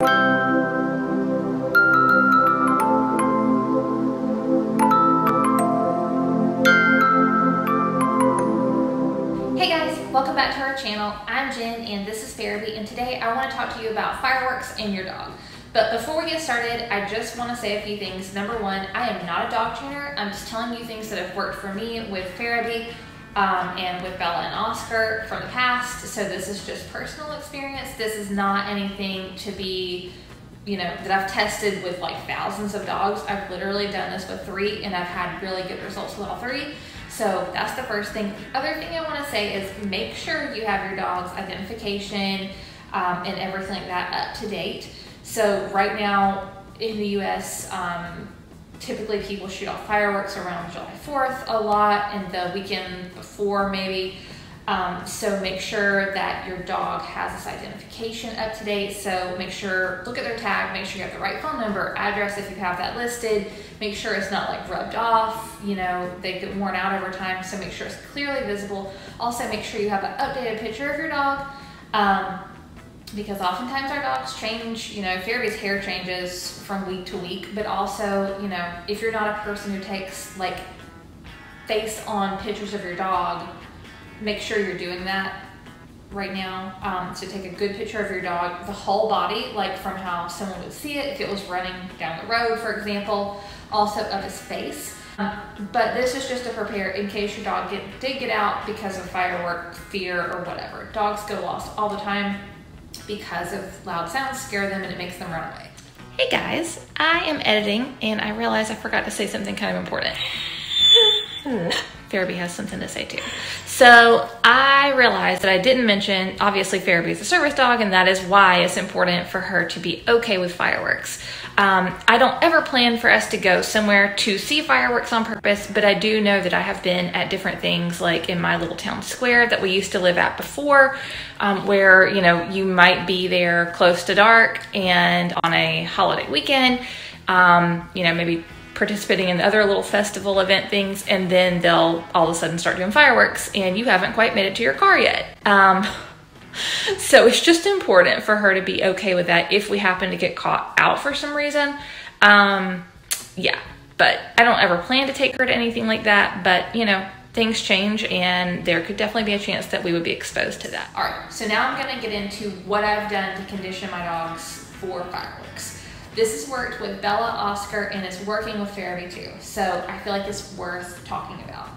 Hey guys, welcome back to our channel. I'm Jen and this is Pharaby, and today I want to talk to you about fireworks and your dog. But before we get started, I just want to say a few things. Number one, I am not a dog trainer. I'm just telling you things that have worked for me with Pharaby and with Bella and Oscar from the past. So this is just personal experience. This is not anything to be, you know, that I've tested with like thousands of dogs. I've literally done this with three and I've had really good results with all three. So that's the first thing. Other thing I wanna say is make sure you have your dog's identification and everything like that up to date. So right now in the US, typically people shoot off fireworks around July 4th a lot and the weekend before maybe. So make sure that your dog has this identification up to date. So make sure, look at their tag, make sure you have the right phone number, address if you have that listed, make sure it's not like rubbed off, you know, they get worn out over time. So make sure it's clearly visible. Also make sure you have an updated picture of your dog because oftentimes our dogs change, you know, Pharaby's hair changes from week to week, but also, you know, if you're not a person who takes like face on pictures of your dog, make sure you're doing that right now. So take a good picture of your dog, the whole body, like from how someone would see it if it was running down the road, for example, also of his face. But this is just to prepare in case your dog did get out because of firework fear or whatever. Dogs go lost all the time because of loud sounds scare them and it makes them run away. Hey guys, I am editing and I realized I forgot to say something kind of important. Pharaby has something to say too. So I realized that I didn't mention, obviously Pharaby is a service dog and that is why it's important for her to be okay with fireworks. I don't ever plan for us to go somewhere to see fireworks on purpose, but I do know that I have been at different things like in my little town square that we used to live at before, where, you know, you might be there close to dark and on a holiday weekend, you know, maybe participating in other little festival event things, and then they'll all of a sudden start doing fireworks and you haven't quite made it to your car yet. So it's just important for her to be okay with that if we happen to get caught out for some reason. Yeah, but I don't ever plan to take her to anything like that, but you know, things change and there could definitely be a chance that we would be exposed to that. All right, so now I'm gonna get into what I've done to condition my dogs for fireworks. This has worked with Bella, Oscar, and it's working with Pharaby too. So I feel like it's worth talking about.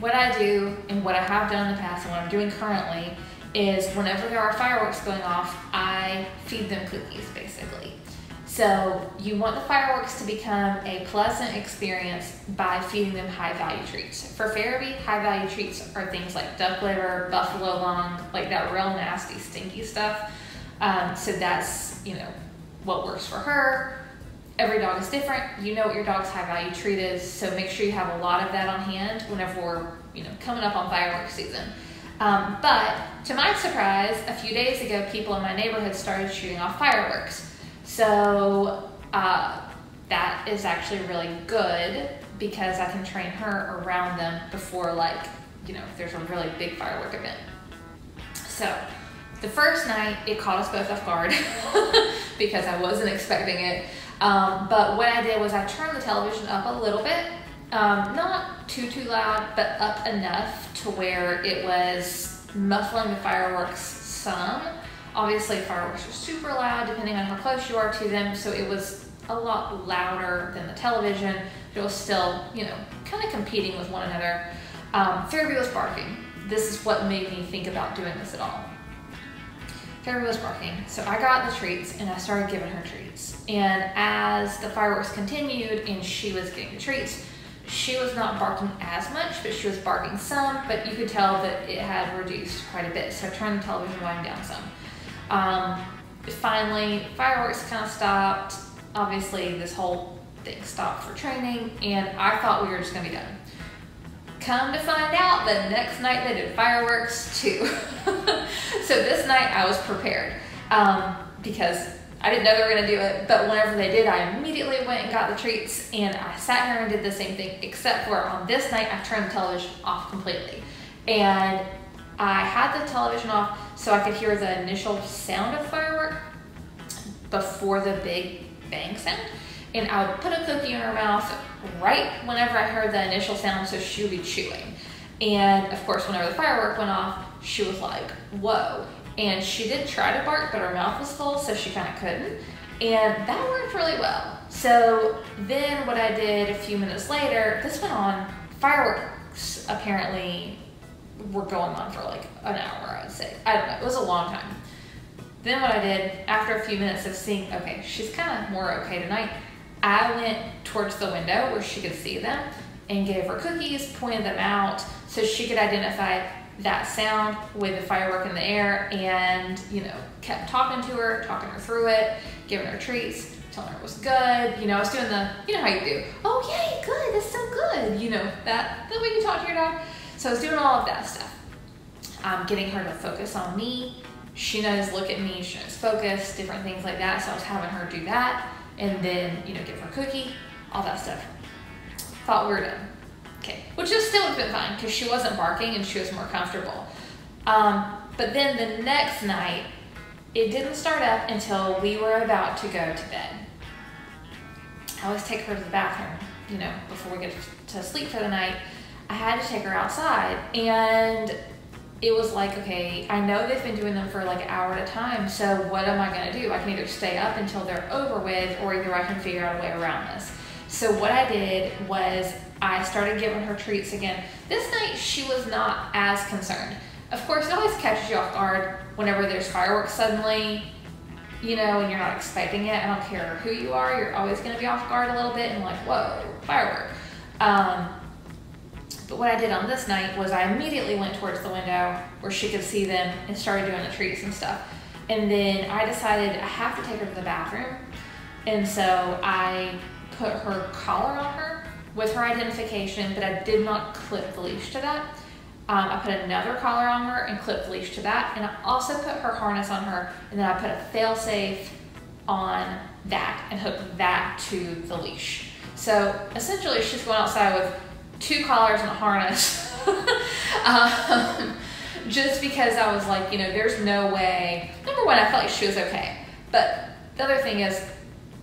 What I do and what I have done in the past and what I'm doing currently is whenever there are fireworks going off, I feed them cookies basically. So you want the fireworks to become a pleasant experience by feeding them high value treats. For Pharaby, high value treats are things like duck liver, buffalo lung, like that real nasty, stinky stuff. So that's, you know, what works for her. Every dog is different. You know what your dog's high value treat is, so make sure you have a lot of that on hand whenever we're, you know, coming up on fireworks season. But to my surprise, a few days ago, people in my neighborhood started shooting off fireworks. So that is actually really good because I can train her around them before, like, you know, if there's a really big firework event. So the first night, it caught us both off guard because I wasn't expecting it. But what I did was I turned the television up a little bit, not too loud, but up enough to where it was muffling the fireworks some. Obviously, fireworks are super loud depending on how close you are to them, so it was a lot louder than the television. It was still, you know, kind of competing with one another. Pharaby was barking. This is what made me think about doing this at all. Pharaby was barking, so I got the treats and I started giving her treats. And as the fireworks continued and she was getting the treats, she was not barking as much, but she was barking some, but you could tell that it had reduced quite a bit. So I turned the television volume down some. Finally, fireworks kind of stopped. Obviously, this whole thing stopped for training and I thought we were just gonna be done. Come to find out, the next night they did fireworks too. So this night I was prepared because I didn't know they were gonna do it, but whenever they did, I immediately went and got the treats and I sat here and did the same thing, except for on this night, I turned the television off completely. And I had the television off so I could hear the initial sound of firework before the Big Bang sound, and I would put a cookie in her mouth right whenever I heard the initial sound, so she would be chewing. And of course, whenever the firework went off, she was like, whoa. And she did try to bark, but her mouth was full, so she kind of couldn't. And that worked really well. So then what I did a few minutes later, this went on, fireworks apparently were going on for like an hour, I'd say. I don't know, it was a long time. Then what I did, after a few minutes of seeing, okay, she's kind of more okay tonight, I went towards the window where she could see them and gave her cookies, pointed them out so she could identify that sound with the firework in the air, and, you know, kept talking her through it, giving her treats, telling her it was good. You know, I was doing the, you know how you do, oh yay, good, that's so good, you know, that way you talk to your dog. So I was doing all of that stuff. I'm getting her to focus on me. She knows look at me, she knows focus, different things like that. So I was having her do that, and then, you know, give her a cookie, all that stuff. Thought we were done. Okay, which is still been fine because she wasn't barking and she was more comfortable. But then the next night, it didn't start up until we were about to go to bed. I always take her to the bathroom, you know, before we get to sleep for the night. I had to take her outside, and it was like, okay, I know they've been doing them for like an hour at a time, so what am I gonna do? I can either stay up until they're over with, or either I can figure out a way around this. So what I did was I started giving her treats again. This night she was not as concerned. Of course, it always catches you off guard whenever there's fireworks suddenly, you know, and you're not expecting it. I don't care who you are, you're always gonna be off guard a little bit and like, whoa, firework. But what I did on this night was I immediately went towards the window where she could see them and started doing the treats and stuff. And then I decided I have to take her to the bathroom. And so I put her collar on her with her identification, but I did not clip the leash to that. I put another collar on her and clipped the leash to that. And I also put her harness on her, and then I put a fail-safe on that and hooked that to the leash. So essentially she's going outside with two collars and a harness. Just because I was like, you know, there's no way. Number one, I felt like she was okay. But the other thing is,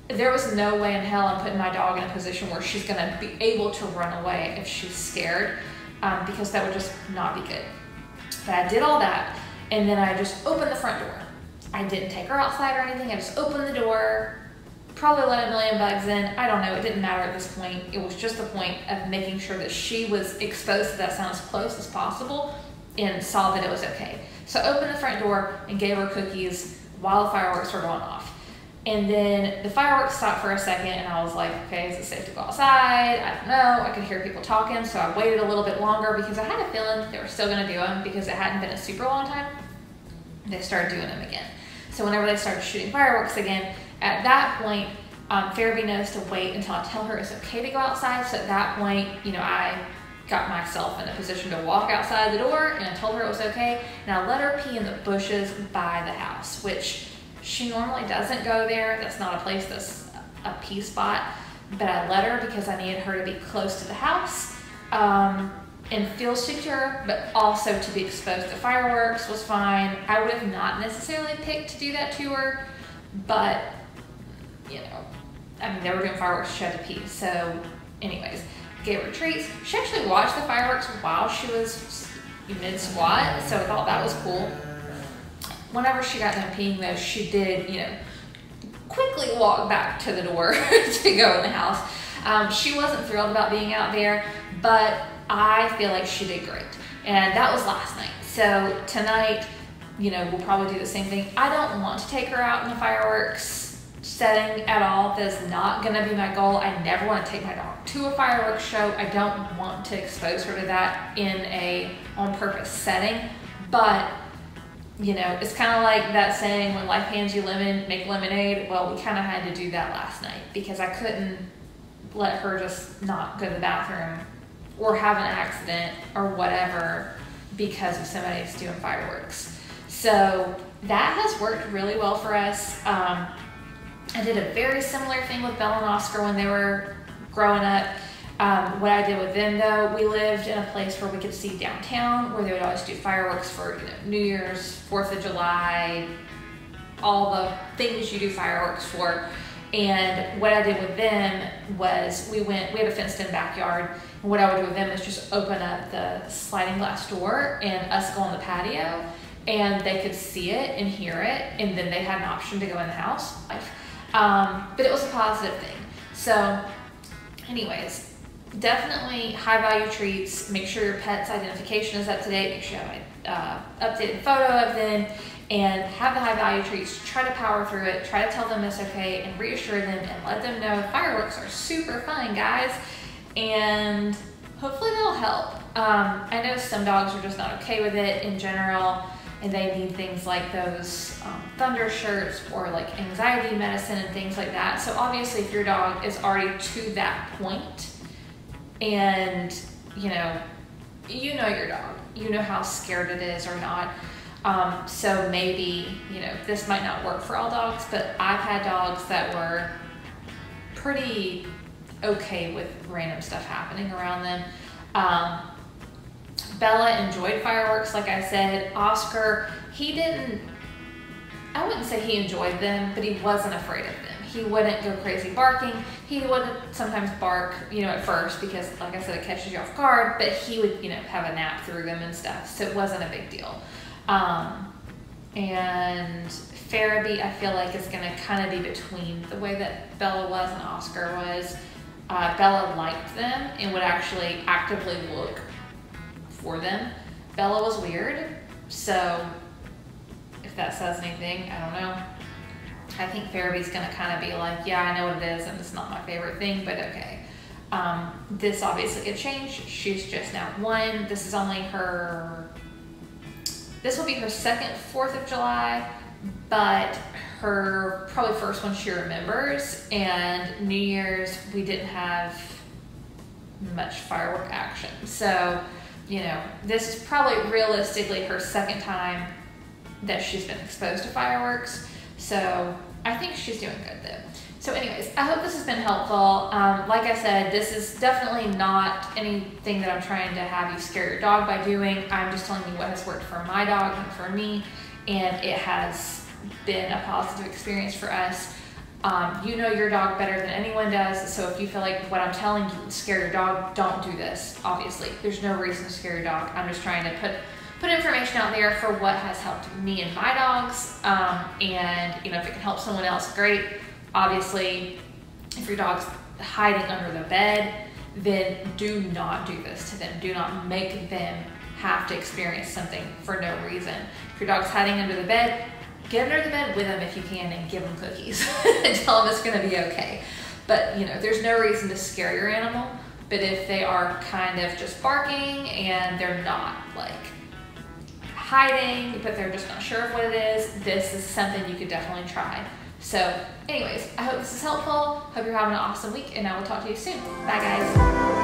there was no way in hell I'm putting my dog in a position where she's gonna be able to run away if she's scared, because that would just not be good. But I did all that, and then I just opened the front door. I didn't take her outside or anything. I just opened the door, probably let a million bugs in. I don't know, it didn't matter at this point. It was just the point of making sure that she was exposed to that sound as close as possible and saw that it was okay. So I opened the front door and gave her cookies while the fireworks were going off. And then the fireworks stopped for a second, and I was like, okay, is it safe to go outside? I don't know. I could hear people talking, so I waited a little bit longer because I had a feeling they were still gonna do them because it hadn't been a super long time. They started doing them again. So whenever they started shooting fireworks again, at that point, Pharaby knows to wait until I tell her it's okay to go outside. So at that point, you know, I got myself in a position to walk outside the door, and I told her it was okay. And I let her pee in the bushes by the house, which she normally doesn't go there. That's not a place that's a pee spot, but I let her because I needed her to be close to the house and feel secure, but also to be exposed to fireworks was fine. I would have not necessarily picked to do that to her, but you know, I mean, they were doing fireworks, she had to pee. So anyways, gave her treats. She actually watched the fireworks while she was mid-swat, so I thought that was cool. Whenever she got done peeing though, she did, you know, quickly walk back to the door to go in the house. She wasn't thrilled about being out there, but I feel like she did great. And that was last night. So tonight, you know, we'll probably do the same thing. I don't want to take her out in the fireworks setting at all. That's not gonna be my goal. I never want to take my dog to a fireworks show. I don't want to expose her to that in a on-purpose setting, but you know, it's kind of like that saying, when life hands you lemon, make lemonade. Well, we kind of had to do that last night because I couldn't let her just not go to the bathroom or have an accident or whatever because of somebody's doing fireworks. So that has worked really well for us. I did a very similar thing with Belle and Oscar when they were growing up. What I did with them though, we lived in a place where we could see downtown, where they would always do fireworks for, you know, New Year's, 4th of July, all the things you do fireworks for. And what I did with them was we had a fenced-in backyard, and what I would do with them is just open up the sliding glass door and us go on the patio, and they could see it and hear it, and then they had an option to go in the house. But it was a positive thing. So anyways, definitely high value treats. Make sure your pet's identification is up to date. Make sure you have an updated photo of them, and have the high value treats. Try to power through it. Try to tell them it's okay and reassure them and let them know fireworks are super fun, guys. And hopefully that'll help. I know some dogs are just not okay with it in general, and they need things like those thunder shirts or like anxiety medicine and things like that. So obviously if your dog is already to that point and you know your dog, you know how scared it is or not. So maybe, this might not work for all dogs, but I've had dogs that were pretty okay with random stuff happening around them. Bella enjoyed fireworks, like I said. Oscar, I wouldn't say he enjoyed them, but he wasn't afraid of them. He wouldn't go crazy barking. He wouldn't sometimes bark, at first, because like I said, it catches you off guard, but he would, have a nap through them and stuff. So it wasn't a big deal. And Pharaby, I feel like, is going to kind of be between the way that Bella was and Oscar was. Bella liked them and would actually actively look for them. Bella was weird, so if that says anything, I don't know. I think Pharaby's going to kind of be like, yeah, I know what it is and it's not my favorite thing, but okay. This obviously could change. She's just now 1. This is only her... This will be her second 4th of July, but her probably first one she remembers. And New Year's, we didn't have much firework action. So, this is probably realistically her second time that she's been exposed to fireworks. So I think she's doing good though. So anyways, I hope this has been helpful. Like I said, this is definitely not anything that I'm trying to have you scare your dog by doing. I'm just telling you what has worked for my dog and for me, and it has been a positive experience for us. You know your dog better than anyone does, so if you feel like what I'm telling you would scare your dog, don't do this, obviously. There's no reason to scare your dog. I'm just trying to put information out there for what has helped me and my dogs, and if it can help someone else, great. Obviously, if your dog's hiding under the bed, then do not do this to them. Do not make them have to experience something for no reason. If your dog's hiding under the bed, get under the bed with them if you can and give them cookies and tell them it's gonna be okay. But there's no reason to scare your animal, but if they are kind of just barking and they're not like hiding, but they're just not sure of what it is, this is something you could definitely try. So anyways, I hope this is helpful. Hope you're having an awesome week, and I will talk to you soon. Bye guys.